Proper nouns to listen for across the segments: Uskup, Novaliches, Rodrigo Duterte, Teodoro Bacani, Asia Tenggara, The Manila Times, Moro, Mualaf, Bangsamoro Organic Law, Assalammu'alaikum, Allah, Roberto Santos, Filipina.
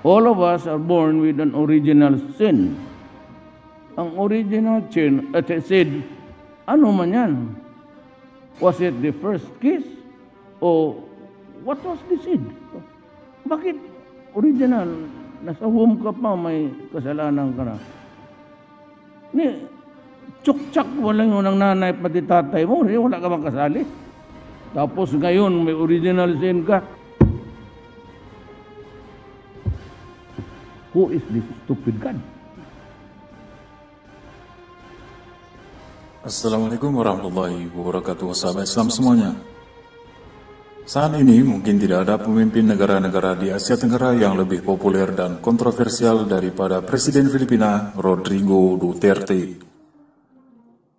All of us are born with an original sin. Ang original sin, at sin, ano man yan? Was it the first kiss? Or what was the sin? Bakit original? Nasa home ka pa, may kasalanan ka na. Ni, tsak-tsak, walang yun ang nanay pati tatay mo, wala ka bang kasali. Tapos ngayon, may original sin ka. Who is this stupid God? Assalamualaikum warahmatullahi wabarakatuh. Sahabat Islam semuanya. Saat ini mungkin tidak ada pemimpin negara-negara di Asia Tenggara yang lebih populer dan kontroversial daripada Presiden Filipina Rodrigo Duterte.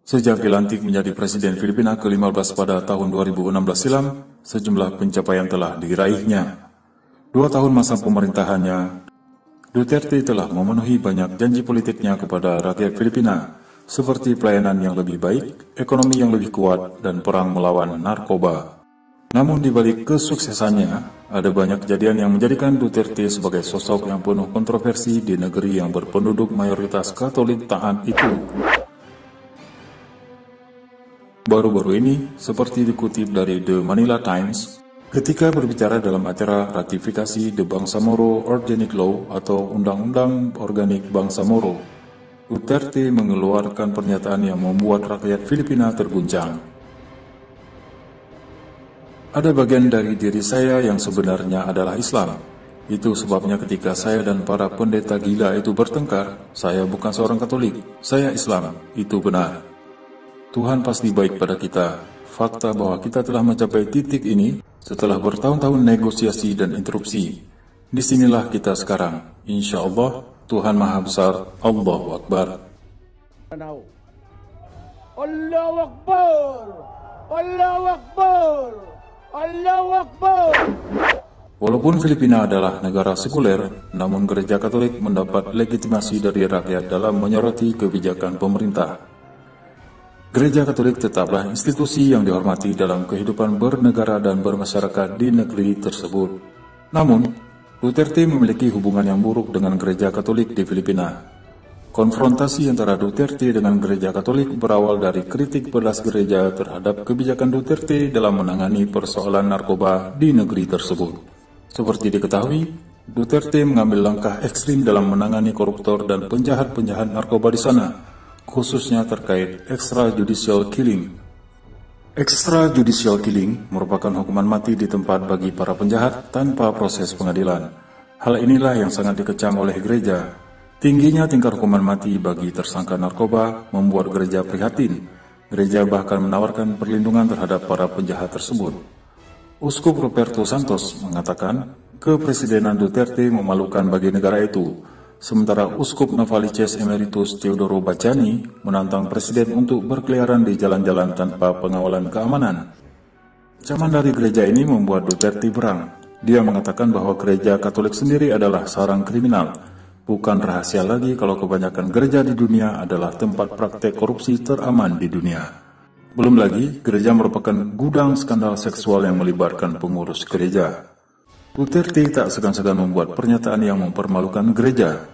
Sejak dilantik menjadi Presiden Filipina ke-15 pada tahun 2016 silam, sejumlah pencapaian telah diraihnya. 2 tahun masa pemerintahannya, Duterte telah memenuhi banyak janji politiknya kepada rakyat Filipina, seperti pelayanan yang lebih baik, ekonomi yang lebih kuat, dan perang melawan narkoba. Namun di balik kesuksesannya, ada banyak kejadian yang menjadikan Duterte sebagai sosok yang penuh kontroversi di negeri yang berpenduduk mayoritas Katolik taat itu. Baru-baru ini, seperti dikutip dari The Manila Times, ketika berbicara dalam acara ratifikasi The Bangsamoro Organic Law atau Undang-Undang Organik Bangsamoro, Duterte mengeluarkan pernyataan yang membuat rakyat Filipina terguncang. Ada bagian dari diri saya yang sebenarnya adalah Islam. Itu sebabnya ketika saya dan para pendeta gila itu bertengkar, saya bukan seorang Katolik, saya Islam, itu benar. Tuhan pasti baik pada kita. Fakta bahwa kita telah mencapai titik ini setelah bertahun-tahun negosiasi dan interupsi. Disinilah kita sekarang. Insya Allah, Tuhan Maha Besar, Allahu Akbar. Allahu Akbar! Allahu Akbar! Allah Akbar. Walaupun Filipina adalah negara sekuler, namun gereja Katolik mendapat legitimasi dari rakyat dalam menyoroti kebijakan pemerintah. Gereja Katolik tetaplah institusi yang dihormati dalam kehidupan bernegara dan bermasyarakat di negeri tersebut. Namun, Duterte memiliki hubungan yang buruk dengan gereja Katolik di Filipina. Konfrontasi antara Duterte dengan gereja Katolik berawal dari kritik pedas gereja terhadap kebijakan Duterte dalam menangani persoalan narkoba di negeri tersebut. Seperti diketahui, Duterte mengambil langkah ekstrim dalam menangani koruptor dan penjahat-penjahat narkoba di sana, khususnya terkait extrajudicial killing. Extrajudicial killing merupakan hukuman mati di tempat bagi para penjahat tanpa proses pengadilan. Hal inilah yang sangat dikecam oleh gereja. Tingginya tingkat hukuman mati bagi tersangka narkoba membuat gereja prihatin. Gereja bahkan menawarkan perlindungan terhadap para penjahat tersebut. Uskup Roberto Santos mengatakan, kepresidenan Duterte memalukan bagi negara itu. Sementara Uskup Novaliches Emeritus Teodoro Bacani menantang presiden untuk berkeliaran di jalan-jalan tanpa pengawalan keamanan. Ancaman dari gereja ini membuat Duterte berang. Dia mengatakan bahwa gereja Katolik sendiri adalah sarang kriminal. Bukan rahasia lagi kalau kebanyakan gereja di dunia adalah tempat praktek korupsi teraman di dunia. Belum lagi, gereja merupakan gudang skandal seksual yang melibatkan pengurus gereja. Duterte tak segan-segan membuat pernyataan yang mempermalukan gereja.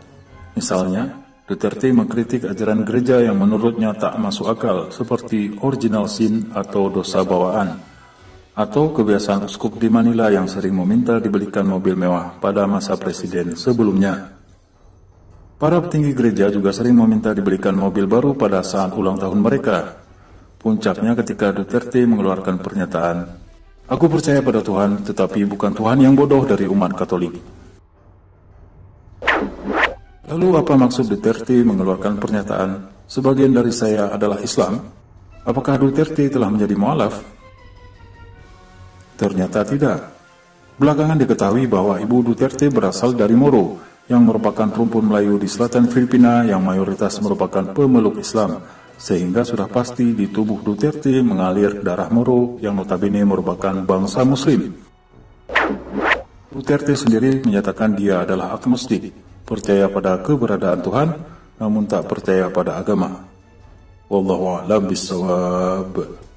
Misalnya, Duterte mengkritik ajaran gereja yang menurutnya tak masuk akal, seperti original sin atau dosa bawaan, atau kebiasaan uskup di Manila yang sering meminta dibelikan mobil mewah pada masa presiden sebelumnya. Para petinggi gereja juga sering meminta dibelikan mobil baru pada saat ulang tahun mereka. Puncaknya ketika Duterte mengeluarkan pernyataan, "Aku percaya pada Tuhan, tetapi bukan Tuhan yang bodoh dari umat Katolik." Lalu apa maksud Duterte mengeluarkan pernyataan, "Sebagian dari saya adalah Islam"? Apakah Duterte telah menjadi mualaf? Ternyata tidak. Belakangan diketahui bahwa ibu Duterte berasal dari Moro, yang merupakan rumpun Melayu di selatan Filipina yang mayoritas merupakan pemeluk Islam, sehingga sudah pasti di tubuh Duterte mengalir darah Moro yang notabene merupakan bangsa Muslim. Duterte sendiri menyatakan dia adalah agnostik, percaya pada keberadaan Tuhan, namun tak percaya pada agama. Wallahu a'lam bishawab.